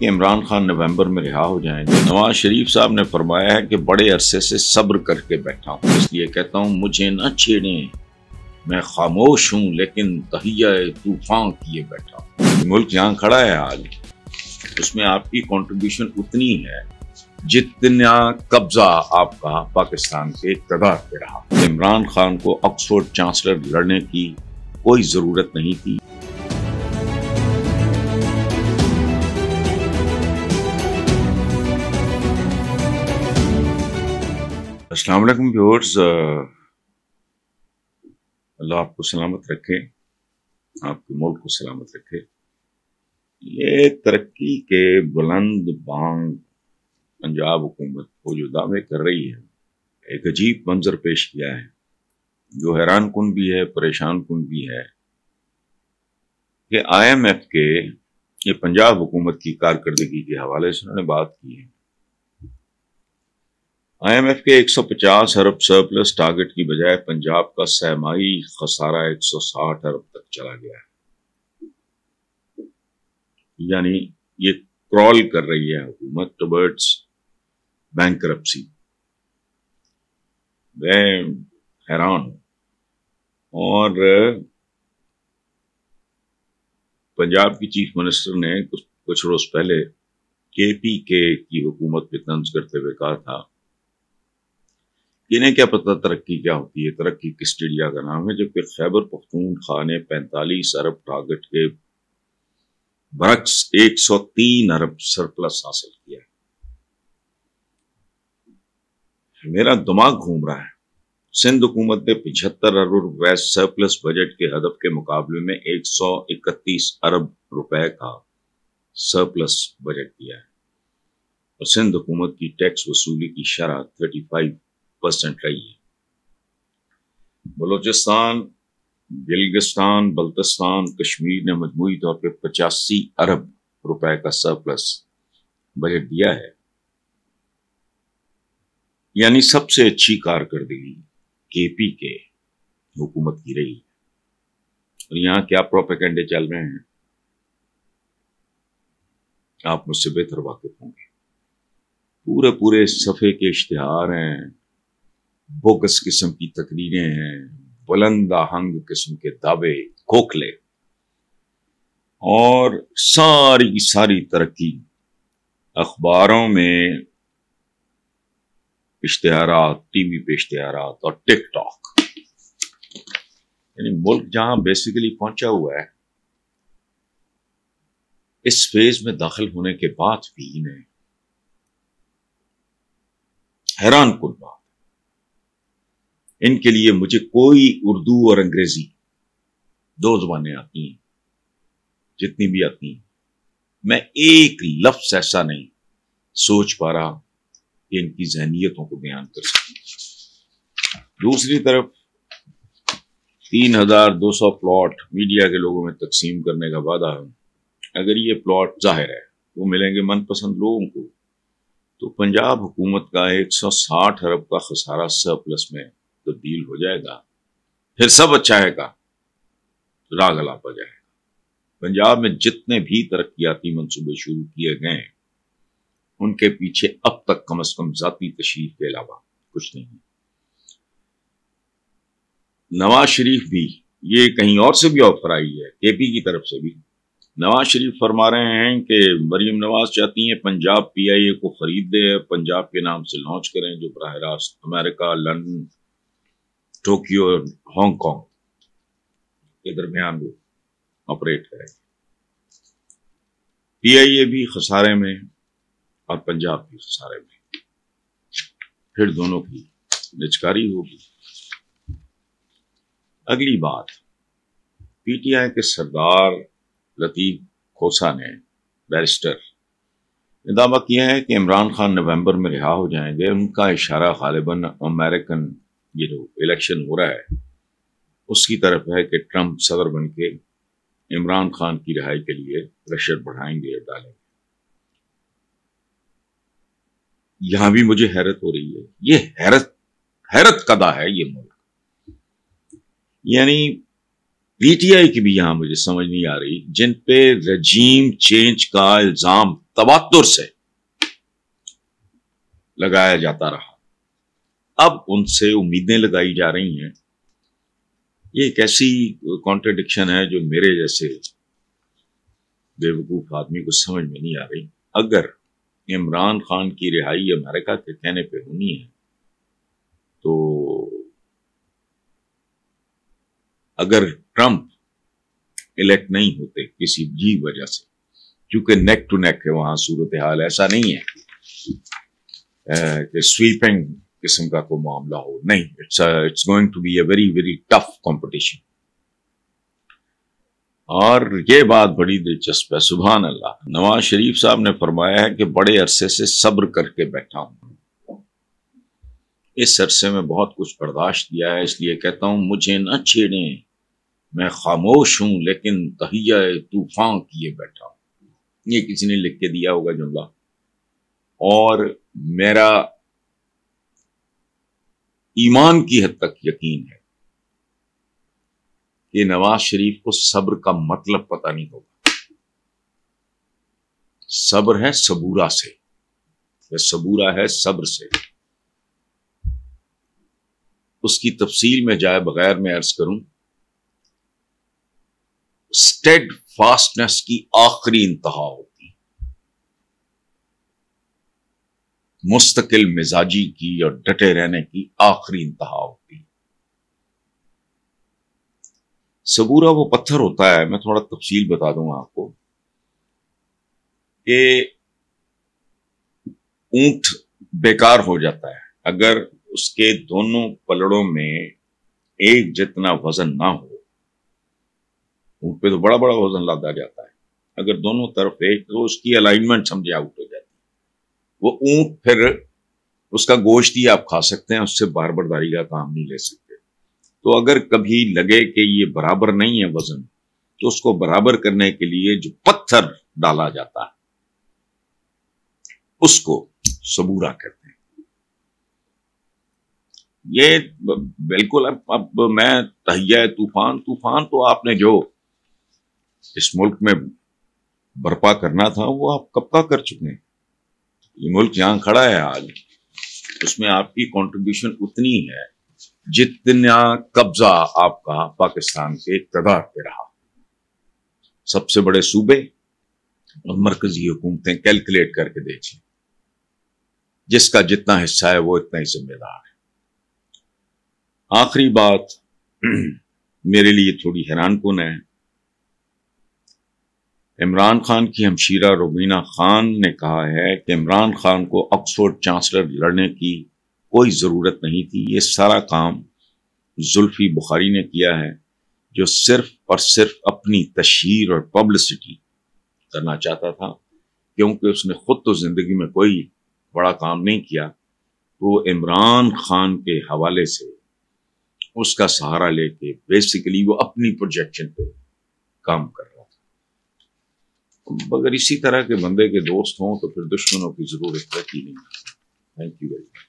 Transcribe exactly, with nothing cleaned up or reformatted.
कि इमरान खान नवंबर में रिहा हो जाएंगे। नवाज शरीफ साहब ने फरमाया है कि बड़े अरसे से सब्र करके बैठा हूँ, इसलिए कहता हूँ मुझे ना छेड़ें, मैं खामोश हूँ लेकिन तहिया तूफान किए बैठा हूँ। मुल्क यहाँ खड़ा है आज, उसमें आपकी कंट्रीब्यूशन उतनी है जितना कब्जा आपका पाकिस्तान के इक़्तिदार पे रहा। इमरान खान को ऑक्सफोर्ड चांसलर लड़ने की कोई ज़रूरत नहीं थी। अस्सलाम वालेकुम व्यूअर्स, अल्लाह आपको सलामत रखे, आपके मुल्क को सलामत रखे। ये तरक्की के बुलंद बांग पंजाब हुकूमत को जो दावे कर रही है, एक अजीब मंजर पेश किया है जो हैरान कुन भी है, परेशान कुन भी है कि आई एम एफ के ये पंजाब हुकूमत की कारकर्दगी के हवाले से उन्होंने बात की है। आई एम एफ के एक सौ पचास अरब सरप्लस टारगेट की बजाय पंजाब का सहमाई खसारा एक सौ साठ अरब तक चला गया है, यानी ये क्रॉल कर रही है हुकूमत टुवर्ड्स बैंकरप्सी। मैं हैरान हूं। और पंजाब की चीफ मिनिस्टर ने कुछ कुछ रोज पहले के पी के की हुकूमत पे तंज करते हुए कहा था, इन्हें क्या पता तरक्की क्या होती है, तरक्की किस चिड़िया का नाम है। जबकि खैबर पख्तूनख्वा ने पैंतालीस अरब टारगेट के बरक्स एक सौ तीन अरब सरप्लस हासिल किया है। मेरा दिमाग घूम रहा है। सिंध हुकूमत ने पचहत्तर अरब रुपए सरप्लस बजट के हदफ के मुकाबले में एक सौ इकतीस अरब रुपए का सरप्लस बजट दिया है और सिंध हुकूमत की टैक्स वसूली की शरह थर्टी फाइव परसेंट रही है। बलोचिस्तान, गिलगिस्तान, बल्तिस्तान, कश्मीर ने मजमूई तौर पर पचासी अरब रुपए का सरप्लस बजट दिया है, यानी सबसे अच्छी कारकर्दगी के पी के हुकूमत की रही है। और यहां क्या प्रोपेगेंडे चल रहे हैं, आप मुझसे बेहतर वाकिफ होंगे। पूरे पूरे सफे के इश्तिहार हैं, बोगस किस्म की तकरीरें हैं, बुलंद आहंग किस्म के दावे, खोखले, और सारी की सारी तरक्की अखबारों में इश्तिहारात, टीवी पे इश्तिहारात और टिकटॉक। यानी मुल्क जहां बेसिकली पहुंचा हुआ है, इस फेज में दाखिल होने के बाद भी इन्हें हैरान कुल बात, इनके लिए मुझे कोई उर्दू और अंग्रेजी दो जुबानें आती हैं जितनी भी आती हैं, मैं एक लफ्ज ऐसा नहीं सोच पा रहा कि इनकी जहनियतों को बयान कर सकूं। दूसरी तरफ तीन हजार दो सौ प्लॉट मीडिया के लोगों में तकसीम करने का वादा है। अगर ये प्लॉट जाहिर है वो मिलेंगे मनपसंद लोगों को, तो पंजाब हुकूमत का एक सौ साठ अरब का खसारा सरप्लस में तब्दील हो जाएगा, फिर सब अच्छा हैगा, राग अलापा जाएगा। पंजाब में जितने भी तरक्याती मंसूबे शुरू किए गए उनके पीछे अब तक कम से कम जाती तशरीफ के अलावा कुछ नहीं। नवाज शरीफ भी, ये कहीं और से भी ऑफर आई है, के पी की तरफ से भी। नवाज शरीफ फरमा रहे हैं कि मरीम नवाज चाहती हैं पंजाब पी आई ए को खरीद दे, पंजाब के नाम से लॉन्च करें, जो बराह रास्त अमेरिका, लंदन, टोक्यो और हांगकांग के दरमियान वो ऑपरेट करेंगे। पी आई ए भी खसारे में और पंजाब भी खसारे में, फिर दोनों की निचकारी होगी। अगली बात, पी टी आई के सरदार लतीफ खोसा ने, बैरिस्टर, ने दावा किया है कि इमरान खान नवंबर में रिहा हो जाएंगे। उनका इशारा गालिबन अमेरिकन, ये जो इलेक्शन हो रहा है उसकी तरफ है कि ट्रंप सदर बन के इमरान खान की रिहाई के लिए प्रेशर बढ़ाएंगे, डालेंगे। यहां भी मुझे हैरत हो रही है, ये हैरत हैरत कदा है ये मुल्क। यानी पीटीआई की भी यहां मुझे समझ नहीं आ रही, जिन पे रजीम चेंज का इल्जाम तवातुर से लगाया जाता रहा, अब उनसे उम्मीदें लगाई जा रही हैं। ये एक ऐसी कॉन्ट्रडिक्शन है जो मेरे जैसे बेवकूफ आदमी को समझ में नहीं आ रही। अगर इमरान खान की रिहाई अमेरिका के कहने पे होनी है, तो अगर ट्रंप इलेक्ट नहीं होते किसी भी वजह से, क्योंकि नेक टू नेक है वहां सूरत हाल, ऐसा नहीं है कि स्वीपिंग किस्म का कोई मामला हो, नहीं, it's it's going to be a very very tough competition. और ये बात बड़ी दिलचस्प है, सुभान अल्लाह, नवाज शरीफ साहब ने फरमाया है कि बड़े अरसे से सब्र करके बैठा हूं, इस अरसे में बहुत कुछ बर्दाश्त किया है, इसलिए कहता हूं मुझे न छेड़ें, मैं खामोश हूं लेकिन तहिया तूफान किए बैठा हूं। ये किसी ने लिख के दिया होगा जुमला, और मेरा ईमान की हद तक यकीन है ये नवाज शरीफ को सब्र का मतलब पता नहीं होगा। सब्र है सबूरा से, या सबूरा है सब्र से, उसकी तफसील में जाए बगैर मैं अर्ज करूं, स्टेड फास्टनेस की आखिरी इंतहा होती, मुस्तकिल मिजाजी की और डटे रहने की आखिरी इंतहा होती। सबूरा वो पत्थर होता है, मैं थोड़ा तफसील बता दूंगा आपको, कि ऊंट बेकार हो जाता है अगर उसके दोनों पलड़ों में एक जितना वजन ना हो। ऊंट पे तो बड़ा बड़ा वजन लादा जाता है, अगर दोनों तरफ एक, तो उसकी अलाइनमेंट समझे आउट हो जाती है। वो ऊंट फिर उसका गोश्त ही आप खा सकते हैं, उससे बार बर्दारी का काम नहीं ले सकते। तो अगर कभी लगे कि ये बराबर नहीं है वजन, तो उसको बराबर करने के लिए जो पत्थर डाला जाता है, उसको सबूरा कहते हैं। ये बिल्कुल अब, अब मैं तहिया तूफान, तूफान तो आपने जो इस मुल्क में बर्पा करना था वो आप कब का कर चुके हैं। ये मुल्क जहां खड़ा है आज, उसमें आपकी कंट्रीब्यूशन उतनी है जितना कब्जा आपका पाकिस्तान के इक़्तिदार पे रहा। सबसे बड़े सूबे और मरकजी हुकूमतें कैलकुलेट करके देखें, जिसका जितना हिस्सा है वो इतना ही जिम्मेदार है। आखिरी बात मेरे लिए थोड़ी हैरान कुन है, इमरान खान की हमशीरा रुबीना खान ने कहा है कि इमरान खान को ऑक्सफोर्ड चांसलर लड़ने की कोई ज़रूरत नहीं थी, ये सारा काम जुल्फी बुखारी ने किया है, जो सिर्फ और सिर्फ अपनी तशहीर और पब्लिसिटी करना चाहता था, क्योंकि उसने खुद तो ज़िंदगी में कोई बड़ा काम नहीं किया। वो इमरान खान के हवाले से उसका सहारा लेके बेसिकली वो अपनी प्रोजेक्शन पे काम कर रहा था। अगर इसी तरह के बंदे के दोस्त हों तो फिर दुश्मनों की ज़रूरत रहती नहीं। Thank you very much.